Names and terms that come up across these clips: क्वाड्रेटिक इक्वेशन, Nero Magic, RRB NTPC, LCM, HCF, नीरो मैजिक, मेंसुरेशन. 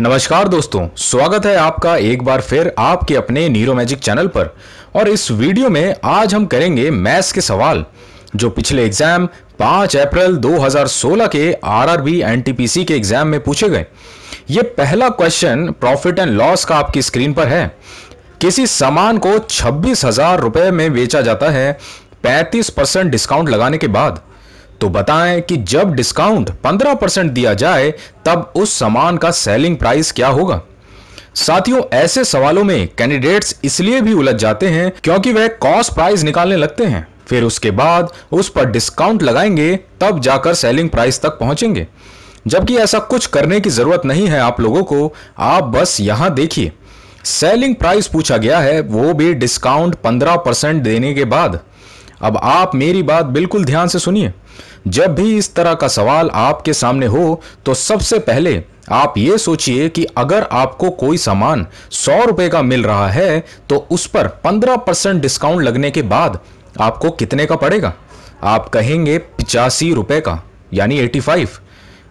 नमस्कार दोस्तों, स्वागत है आपका एक बार फिर आपके अपने नीरो मैजिक चैनल पर। और इस वीडियो में आज हम करेंगे मैथ्स के सवाल जो पिछले एग्जाम 5 अप्रैल 2016 के आरआरबी एनटीपीसी के एग्जाम में पूछे गए। ये पहला क्वेश्चन प्रॉफिट एंड लॉस का आपकी स्क्रीन पर है। किसी सामान को 26,000 रुपए में बेचा जाता है 35% डिस्काउंट लगाने के बाद, तो बताएं कि जब डिस्काउंट 15% दिया जाए तब उस सामान का सेलिंग प्राइस क्या होगा। साथियों, ऐसे सवालों में कैंडिडेट्स इसलिए भी उलझ जाते हैं क्योंकि वह कॉस्ट प्राइस निकालने लगते हैं, फिर उसके बाद उस पर डिस्काउंट लगाएंगे तब जाकर सेलिंग प्राइस तक पहुंचेंगे, जबकि ऐसा कुछ करने की जरूरत नहीं है आप लोगों को। आप बस यहां देखिए, सेलिंग प्राइस पूछा गया है, वो भी डिस्काउंट 15% देने के बाद। अब आप मेरी बात बिल्कुल ध्यान से सुनिए, जब भी इस तरह का सवाल आपके सामने हो तो सबसे पहले आप ये सोचिए कि अगर आपको कोई सामान 100 रुपए का मिल रहा है तो उस पर 15% डिस्काउंट लगने के बाद आपको कितने का पड़ेगा। आप कहेंगे 85 रुपए का, यानी 85।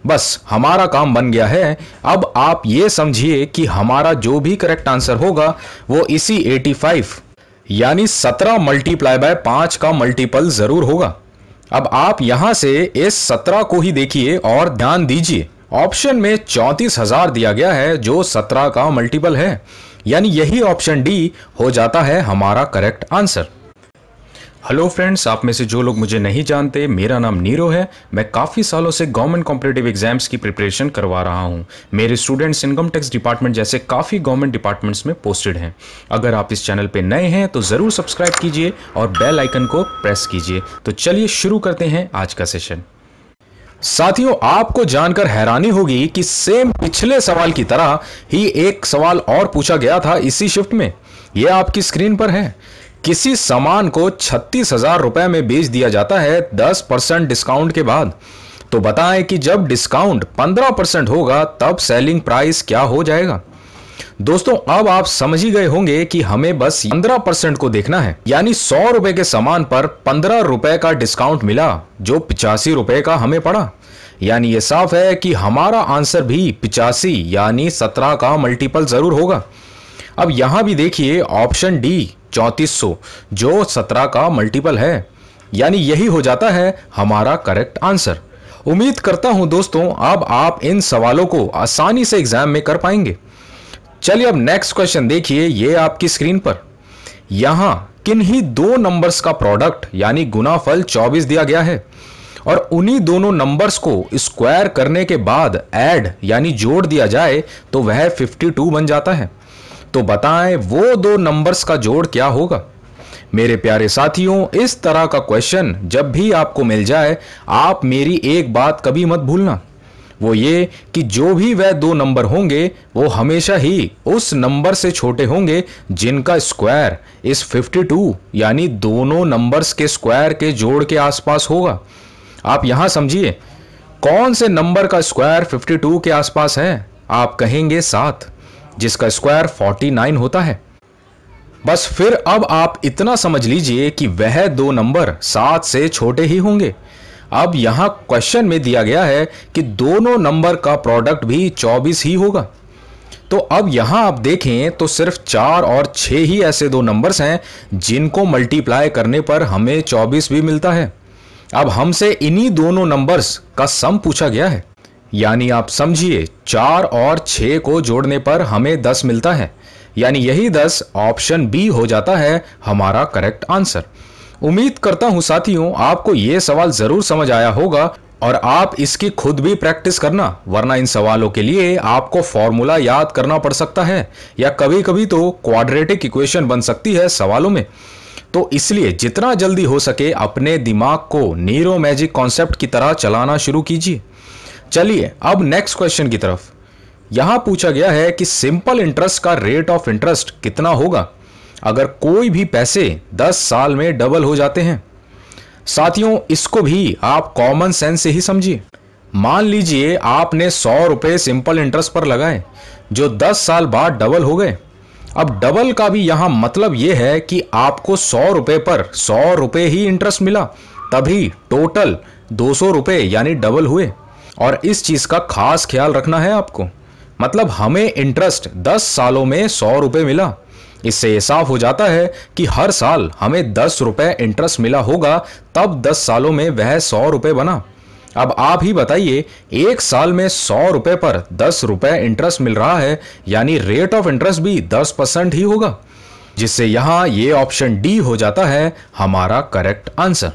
बस हमारा काम बन गया है। अब आप ये समझिए कि हमारा जो भी करेक्ट आंसर होगा वो इसी 85 यानी 17 × 5 का मल्टीपल जरूर होगा। अब आप यहां से इस 17 को ही देखिए और ध्यान दीजिए, ऑप्शन में 34,000 दिया गया है जो 17 का मल्टीपल है, यानी यही ऑप्शन डी हो जाता है हमारा करेक्ट आंसर। हेलो फ्रेंड्स, आप में से जो लोग मुझे नहीं जानते, मेरा नाम नीरो है। मैं काफ़ी सालों से गवर्नमेंट कॉम्पिटिटिव एग्जाम्स की प्रिपरेशन करवा रहा हूं। मेरे स्टूडेंट्स इनकम टैक्स डिपार्टमेंट जैसे काफ़ी गवर्नमेंट डिपार्टमेंट्स में पोस्टेड हैं। अगर आप इस चैनल पे नए हैं तो ज़रूर सब्सक्राइब कीजिए और बेल आइकन को प्रेस कीजिए। तो चलिए शुरू करते हैं आज का सेशन। साथियों, आपको जानकर हैरानी होगी कि सेम पिछले सवाल की तरह ही एक सवाल और पूछा गया था इसी शिफ्ट में। यह आपकी स्क्रीन पर है, किसी सामान को 36,000 रुपए में बेच दिया जाता है 10% डिस्काउंट के बाद, तो बताएं कि जब डिस्काउंट 15% होगा तब सेलिंग प्राइस क्या हो जाएगा। दोस्तों, अब आप समझ ही गए होंगे कि हमें बस 15% को देखना है, यानी 100 रुपए के सामान पर 15 रुपए का डिस्काउंट मिला जो 85 रुपए का हमें पड़ा, यानी यह साफ है कि हमारा आंसर भी 85 यानी 17 का मल्टीपल जरूर होगा। अब यहां भी देखिए, ऑप्शन डी 3400 जो 17 का मल्टीपल है, यानी यही हो जाता है हमारा करेक्ट आंसर। उम्मीद करता हूं दोस्तों अब आप इन सवालों को आसानी से एग्जाम में कर पाएंगे। चलिए अब नेक्स्ट क्वेश्चन देखिए, ये आपकी स्क्रीन पर। यहां किन्हीं दो नंबर्स का प्रोडक्ट यानी गुणाफल 24 दिया गया है और उन्हीं दोनों नंबर्स को स्क्वायर करने के बाद ऐड यानी जोड़ दिया जाए तो वह 52 बन जाता है, तो बताएं वो दो नंबर्स का जोड़ क्या होगा। मेरे प्यारे साथियों, इस तरह का क्वेश्चन जब भी आपको मिल जाए आप मेरी एक बात कभी मत भूलना, वो ये कि जो भी वह दो नंबर होंगे वो हमेशा ही उस नंबर से छोटे होंगे जिनका स्क्वायर इस 52 यानी दोनों नंबर्स के स्क्वायर के जोड़ के आसपास होगा। आप यहां समझिए, कौन से नंबर का स्क्वायर 52 के आसपास है। आप कहेंगे 7, जिसका स्क्वायर 49 होता है। बस फिर अब आप इतना समझ लीजिए कि वह दो नंबर 7 से छोटे ही होंगे। अब यहां क्वेश्चन में दिया गया है कि दोनों नंबर का प्रोडक्ट भी 24 ही होगा, तो अब यहां आप देखें तो सिर्फ 4 और 6 ही ऐसे दो नंबर्स हैं जिनको मल्टीप्लाई करने पर हमें 24 भी मिलता है। अब हमसे इन्हीं दोनों नंबर्स का सम पूछा गया है, यानी आप समझिए 4 और 6 को जोड़ने पर हमें 10 मिलता है, यानी यही 10 ऑप्शन बी हो जाता है हमारा करेक्ट आंसर। उम्मीद करता हूं साथियों आपको ये सवाल जरूर समझ आया होगा और आप इसकी खुद भी प्रैक्टिस करना, वरना इन सवालों के लिए आपको फॉर्मूला याद करना पड़ सकता है या कभी कभी तो क्वाड्रेटिक इक्वेशन बन सकती है सवालों में। तो इसलिए जितना जल्दी हो सके अपने दिमाग को नीरो मैजिक कॉन्सेप्ट की तरह चलाना शुरू कीजिए। चलिए अब नेक्स्ट क्वेश्चन की तरफ। यहां पूछा गया है कि सिंपल इंटरेस्ट का रेट ऑफ इंटरेस्ट कितना होगा अगर कोई भी पैसे 10 साल में डबल हो जाते हैं। साथियों, इसको भी आप कॉमन सेंस से ही समझिए। मान लीजिए आपने 100 रुपए सिंपल इंटरेस्ट पर लगाए जो 10 साल बाद डबल हो गए। अब डबल का भी यहां मतलब यह है कि आपको 100 रुपए पर 100 रुपए ही इंटरेस्ट मिला, तभी टोटल 200 रुपए यानी डबल हुए। और इस चीज का खास ख्याल रखना है आपको। मतलब हमें इंटरेस्ट 10 सालों में 100 रुपये मिला। इससे ये साफ हो जाता है कि हर साल हमें 10 रुपये इंटरेस्ट मिला होगा, तब 10 सालों में वह 100 रुपये बना। अब आप ही बताइए, एक साल में 100 रुपये पर 10 रुपये इंटरेस्ट मिल रहा है, यानी रेट ऑफ इंटरेस्ट भी 10% ही होगा, जिससे यहाँ ये ऑप्शन डी हो जाता है हमारा करेक्ट आंसर।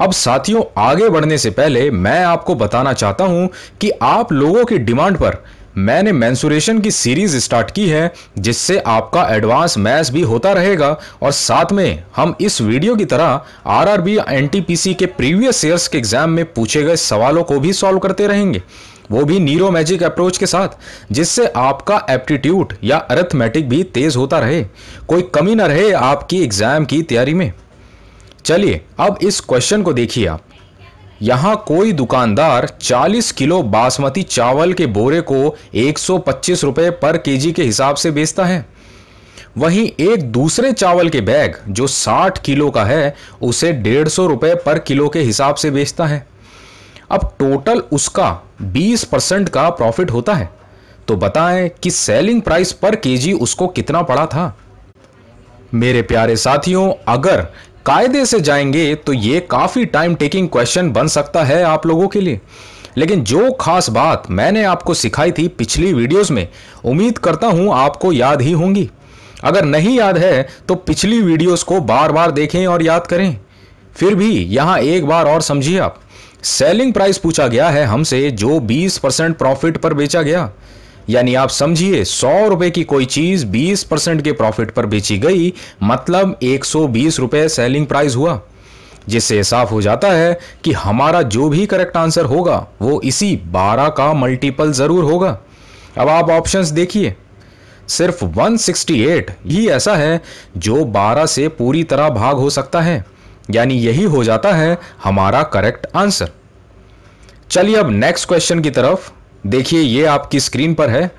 अब साथियों, आगे बढ़ने से पहले मैं आपको बताना चाहता हूं कि आप लोगों की डिमांड पर मैंने मेंसुरेशन की सीरीज स्टार्ट की है, जिससे आपका एडवांस मैथ्स भी होता रहेगा और साथ में हम इस वीडियो की तरह आरआरबी एनटीपीसी के प्रीवियस ईयर्स के एग्जाम में पूछे गए सवालों को भी सॉल्व करते रहेंगे, वो भी नीरो मैजिक अप्रोच के साथ, जिससे आपका एप्टीट्यूड या अरिथमेटिक भी तेज होता रहे, कोई कमी ना रहे आपकी एग्जाम की तैयारी में। चलिए अब इस क्वेश्चन को देखिए आप। यहाँ कोई दुकानदार 40 किलो बासमती चावल के बोरे को 125 रुपये पर केजी के हिसाब से बेचता है, वहीं एक दूसरे चावल के बैग जो 60 किलो का है उसे 150 रुपये पर किलो के हिसाब से बेचता है। अब टोटल उसका 20% का प्रॉफिट होता है, तो बताएं कि सेलिंग प्राइस पर केजी उसको कितना पड़ा था। मेरे प्यारे साथियों, अगर कायदे से जाएंगे तो ये काफ़ी टाइम टेकिंग क्वेश्चन बन सकता है आप लोगों के लिए, लेकिन जो खास बात मैंने आपको सिखाई थी पिछली वीडियोस में, उम्मीद करता हूं आपको याद ही होंगी। अगर नहीं याद है तो पिछली वीडियोस को बार बार देखें और याद करें। फिर भी यहां एक बार और समझिए आप, सेलिंग प्राइस पूछा गया है हमसे जो 20% प्रॉफिट पर बेचा गया, यानी आप समझिए 100 रुपये की कोई चीज 20% के प्रॉफिट पर बेची गई, मतलब 120 रुपये सेलिंग प्राइस हुआ, जिससे साफ हो जाता है कि हमारा जो भी करेक्ट आंसर होगा वो इसी 12 का मल्टीपल जरूर होगा। अब आप ऑप्शंस देखिए, सिर्फ 168 ही ऐसा है जो 12 से पूरी तरह भाग हो सकता है, यानी यही हो जाता है हमारा करेक्ट आंसर। चलिए अब नेक्स्ट क्वेश्चन की तरफ देखिए, ये आपकी स्क्रीन पर है।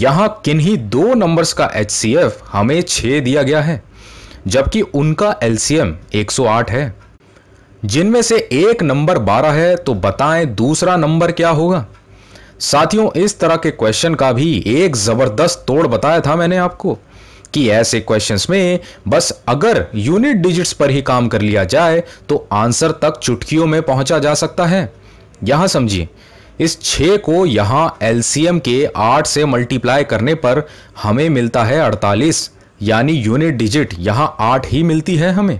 यहां किन्हीं 2 नंबर्स का HCF हमें 6 दिया गया है, जबकि उनका LCM 108 है, जिनमें से एक नंबर 12 है, तो बताएं दूसरा नंबर क्या होगा। साथियों, इस तरह के क्वेश्चन का भी एक जबरदस्त तोड़ बताया था मैंने आपको कि ऐसे क्वेश्चंस में बस अगर यूनिट डिजिट्स पर ही काम कर लिया जाए तो आंसर तक चुटकियों में पहुंचा जा सकता है। यहां समझिए, इस 6 को यहां LCM के 8 से मल्टीप्लाई करने पर हमें मिलता है 48, यानी यूनिट डिजिट यहां 8 ही मिलती है हमें।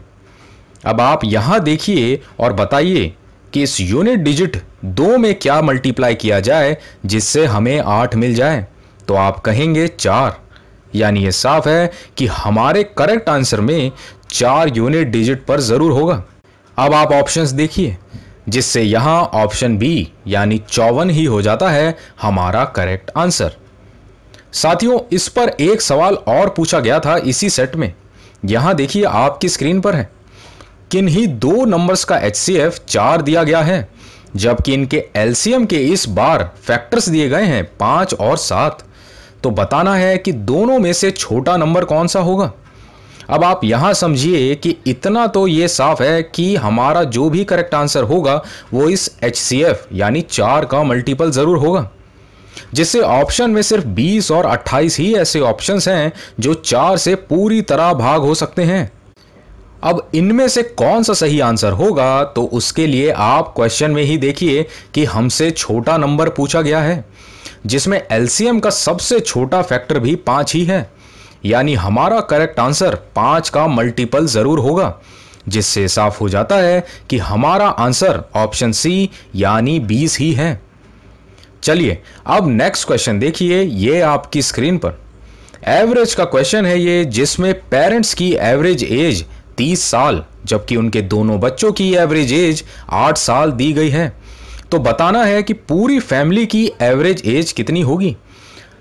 अब आप यहां देखिए और बताइए कि इस यूनिट डिजिट 2 में क्या मल्टीप्लाई किया जाए जिससे हमें 8 मिल जाए, तो आप कहेंगे 4, यानी यह साफ है कि हमारे करेक्ट आंसर में 4 यूनिट डिजिट पर जरूर होगा। अब आप ऑप्शंस देखिए, जिससे यहां ऑप्शन बी यानी 54 ही हो जाता है हमारा करेक्ट आंसर। साथियों, इस पर एक सवाल और पूछा गया था इसी सेट में। यहां देखिए आपकी स्क्रीन पर है, किन्हीं 2 नंबर्स का HCF 4 दिया गया है, जबकि इनके LCM के इस बार फैक्टर्स दिए गए हैं 5 और 7, तो बताना है कि दोनों में से छोटा नंबर कौन सा होगा। अब आप यहां समझिए कि इतना तो ये साफ है कि हमारा जो भी करेक्ट आंसर होगा वो इस HCF यानी 4 का मल्टीपल जरूर होगा, जिससे ऑप्शन में सिर्फ 20 और 28 ही ऐसे ऑप्शंस हैं जो 4 से पूरी तरह भाग हो सकते हैं। अब इनमें से कौन सा सही आंसर होगा, तो उसके लिए आप क्वेश्चन में ही देखिए कि हमसे छोटा नंबर पूछा गया है, जिसमें LCM का सबसे छोटा फैक्टर भी 5 ही है, यानी हमारा करेक्ट आंसर 5 का मल्टीपल जरूर होगा, जिससे साफ हो जाता है कि हमारा आंसर ऑप्शन सी यानी 20 ही है। चलिए अब नेक्स्ट क्वेश्चन देखिए, ये आपकी स्क्रीन पर एवरेज का क्वेश्चन है ये, जिसमें पेरेंट्स की एवरेज एज 30 साल जबकि उनके दोनों बच्चों की एवरेज एज 8 साल दी गई है, तो बताना है कि पूरी फैमिली की एवरेज एज कितनी होगी।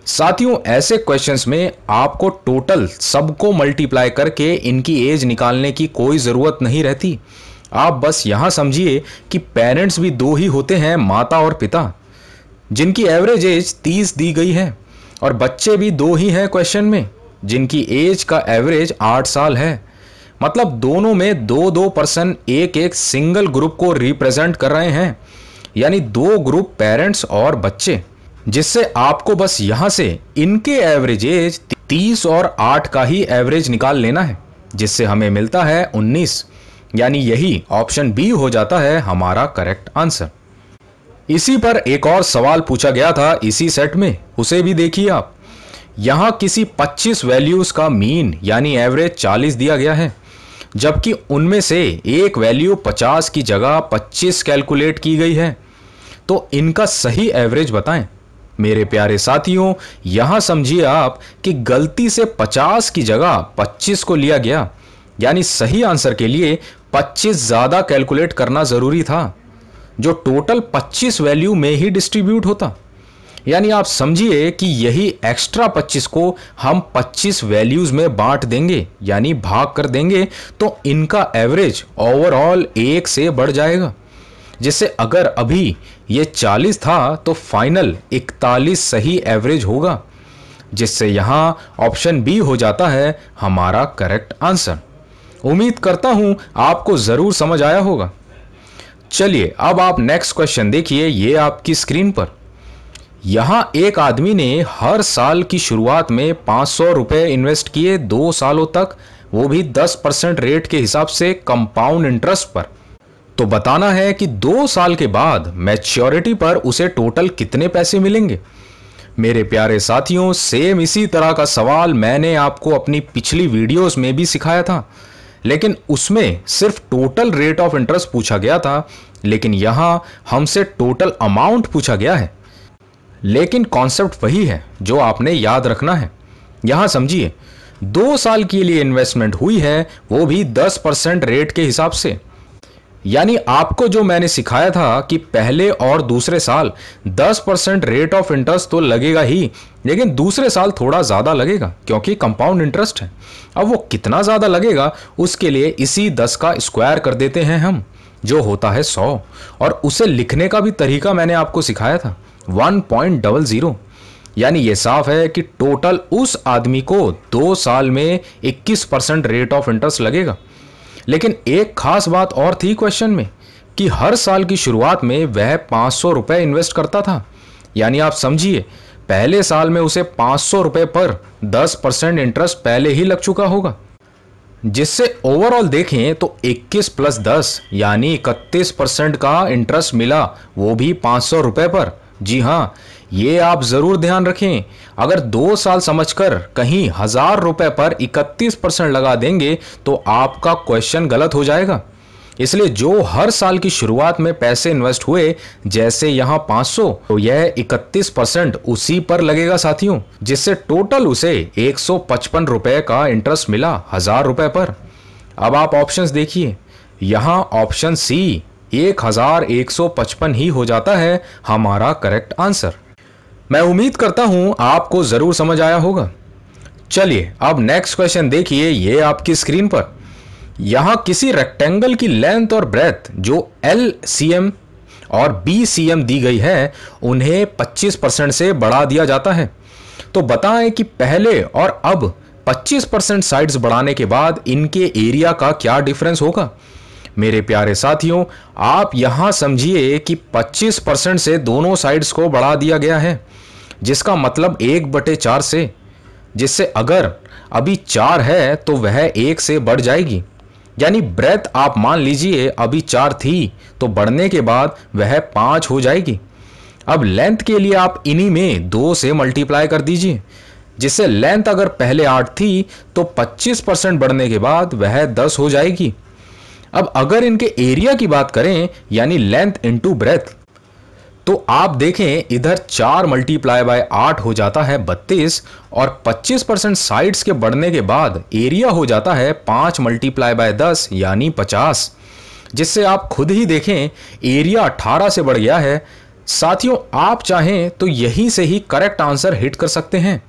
साथियों, ऐसे क्वेश्चंस में आपको टोटल सबको मल्टीप्लाई करके इनकी एज निकालने की कोई ज़रूरत नहीं रहती। आप बस यहाँ समझिए कि पेरेंट्स भी 2 ही होते हैं, माता और पिता, जिनकी एवरेज एज 30 दी गई है, और बच्चे भी 2 ही हैं क्वेश्चन में, जिनकी एज का एवरेज 8 साल है, मतलब दोनों में 2-2 पर्सन एक सिंगल ग्रुप को रिप्रेजेंट कर रहे हैं, यानी 2 ग्रुप पेरेंट्स और बच्चे। जिससे आपको बस यहाँ से इनके एवरेज एज 30 और 8 का ही एवरेज निकाल लेना है, जिससे हमें मिलता है 19, यानी यही ऑप्शन बी हो जाता है हमारा करेक्ट आंसर। इसी पर एक और सवाल पूछा गया था इसी सेट में, उसे भी देखिए आप। यहाँ किसी 25 वैल्यूज का मीन यानी एवरेज 40 दिया गया है, जबकि उनमें से एक वैल्यू 50 की जगह 25 कैलकुलेट की गई है, तो इनका सही एवरेज बताएं। मेरे प्यारे साथियों, यहाँ समझिए आप कि गलती से 50 की जगह 25 को लिया गया, यानी सही आंसर के लिए 25 ज़्यादा कैलकुलेट करना ज़रूरी था, जो टोटल 25 वैल्यू में ही डिस्ट्रीब्यूट होता। यानी आप समझिए कि यही एक्स्ट्रा 25 को हम 25 वैल्यूज़ में बांट देंगे, यानी भाग कर देंगे, तो इनका एवरेज ओवरऑल 1 से बढ़ जाएगा, जिससे अगर अभी ये 40 था तो फाइनल 41 सही एवरेज होगा, जिससे यहाँ ऑप्शन बी हो जाता है हमारा करेक्ट आंसर। उम्मीद करता हूँ आपको ज़रूर समझ आया होगा। चलिए अब आप नेक्स्ट क्वेश्चन देखिए, ये आपकी स्क्रीन पर। यहाँ एक आदमी ने हर साल की शुरुआत में 500 रुपये इन्वेस्ट किए 2 सालों तक, वो भी 10% रेट के हिसाब से कंपाउंड इंटरेस्ट पर। तो बताना है कि 2 साल के बाद मैच्योरिटी पर उसे टोटल कितने पैसे मिलेंगे। मेरे प्यारे साथियों, सेम इसी तरह का सवाल मैंने आपको अपनी पिछली वीडियोस में भी सिखाया था, लेकिन उसमें सिर्फ टोटल रेट ऑफ इंटरेस्ट पूछा गया था, लेकिन यहाँ हमसे टोटल अमाउंट पूछा गया है। लेकिन कॉन्सेप्ट वही है जो आपने याद रखना है। यहाँ समझिए, 2 साल के लिए इन्वेस्टमेंट हुई है, वो भी 10% रेट के हिसाब से, यानी आपको जो मैंने सिखाया था कि पहले और दूसरे साल 10% रेट ऑफ इंटरेस्ट तो लगेगा ही, लेकिन दूसरे साल थोड़ा ज़्यादा लगेगा क्योंकि कंपाउंड इंटरेस्ट है। अब वो कितना ज़्यादा लगेगा उसके लिए इसी 10 का स्क्वायर कर देते हैं हम, जो होता है 100, और उसे लिखने का भी तरीका मैंने आपको सिखाया था 1.00। यानी ये साफ है कि टोटल उस आदमी को 2 साल में 21% रेट ऑफ इंटरेस्ट लगेगा। लेकिन एक खास बात और थी क्वेश्चन में कि हर साल की शुरुआत में वह 500 रुपये इन्वेस्ट करता था, यानी आप समझिए पहले साल में उसे 500 रुपये पर 10% इंटरेस्ट पहले ही लग चुका होगा, जिससे ओवरऑल देखें तो 21 + 10 यानी 31% का इंटरेस्ट मिला, वो भी 500 रुपये पर। जी हाँ, ये आप ज़रूर ध्यान रखें। अगर 2 साल समझकर कहीं 1000 रुपये पर 31% लगा देंगे तो आपका क्वेश्चन गलत हो जाएगा। इसलिए जो हर साल की शुरुआत में पैसे इन्वेस्ट हुए, जैसे यहाँ 500, तो यह 31% उसी पर लगेगा साथियों, जिससे टोटल उसे 155 रुपये का इंटरेस्ट मिला 1000 रुपये पर। अब आप ऑप्शंस देखिए, यहाँ ऑप्शन सी 1155 ही हो जाता है हमारा करेक्ट आंसर। मैं उम्मीद करता हूं आपको ज़रूर समझ आया होगा। चलिए अब नेक्स्ट क्वेश्चन देखिए, ये आपकी स्क्रीन पर। यहाँ किसी रेक्टेंगल की लेंथ और ब्रेथ जो LCM और BCM दी गई है, उन्हें 25% से बढ़ा दिया जाता है। तो बताएं कि पहले और अब 25% साइड्स बढ़ाने के बाद इनके एरिया का क्या डिफरेंस होगा। मेरे प्यारे साथियों, आप यहाँ समझिए कि 25% से दोनों साइड्स को बढ़ा दिया गया है, जिसका मतलब 1/4 से, जिससे अगर अभी 4 है तो वह 1 से बढ़ जाएगी। यानी ब्रेथ आप मान लीजिए अभी 4 थी तो बढ़ने के बाद वह 5 हो जाएगी। अब लेंथ के लिए आप इन्हीं में 2 से मल्टीप्लाई कर दीजिए, जिससे लेंथ अगर पहले 8 थी तो 25% बढ़ने के बाद वह 10 हो जाएगी। अब अगर इनके एरिया की बात करें, यानी लेंथ इंटू ब्रेथ, तो आप देखें इधर 4 × 8 हो जाता है 32, और 25% साइड्स के बढ़ने के बाद एरिया हो जाता है 5 × 10 यानी 50, जिससे आप खुद ही देखें एरिया 18 से बढ़ गया है। साथियों, आप चाहें तो यहीं से ही करेक्ट आंसर हिट कर सकते हैं,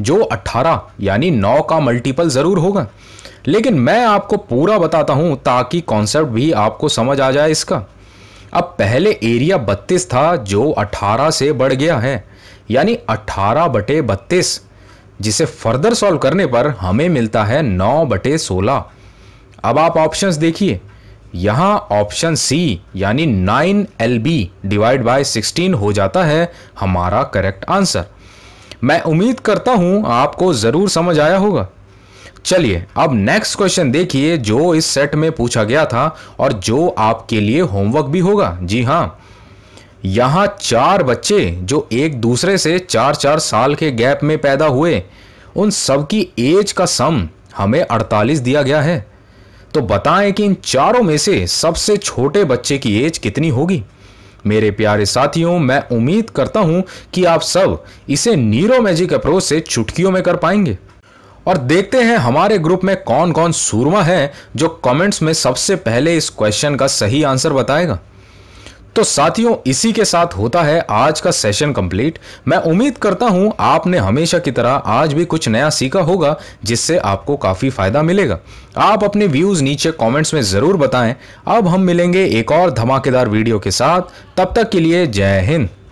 जो 18 यानी 9 का मल्टीपल ज़रूर होगा, लेकिन मैं आपको पूरा बताता हूं ताकि कॉन्सेप्ट भी आपको समझ आ जाए इसका। अब पहले एरिया 32 था जो 18 से बढ़ गया है, यानी 18/32, जिसे फर्दर सॉल्व करने पर हमें मिलता है 9/16। अब आप ऑप्शंस देखिए, यहाँ ऑप्शन सी यानी 9 LB/16 हो जाता है हमारा करेक्ट आंसर। मैं उम्मीद करता हूँ आपको ज़रूर समझ आया होगा। चलिए अब नेक्स्ट क्वेश्चन देखिए जो इस सेट में पूछा गया था और जो आपके लिए होमवर्क भी होगा। जी हाँ, यहाँ 4 बच्चे जो एक दूसरे से 4-4 साल के गैप में पैदा हुए, उन सब की एज का सम हमें 48 दिया गया है। तो बताएं कि इन चारों में से सबसे छोटे बच्चे की एज कितनी होगी। मेरे प्यारे साथियों, मैं उम्मीद करता हूं कि आप सब इसे नीरो मैजिक अप्रोच से चुटकियों में कर पाएंगे। और देखते हैं हमारे ग्रुप में कौन कौन सूरमा है जो कमेंट्स में सबसे पहले इस क्वेश्चन का सही आंसर बताएगा। तो साथियों, इसी के साथ होता है आज का सेशन कंप्लीट। मैं उम्मीद करता हूं आपने हमेशा की तरह आज भी कुछ नया सीखा होगा जिससे आपको काफ़ी फ़ायदा मिलेगा। आप अपने व्यूज़ नीचे कमेंट्स में ज़रूर बताएं। अब हम मिलेंगे एक और धमाकेदार वीडियो के साथ। तब तक के लिए जय हिंद।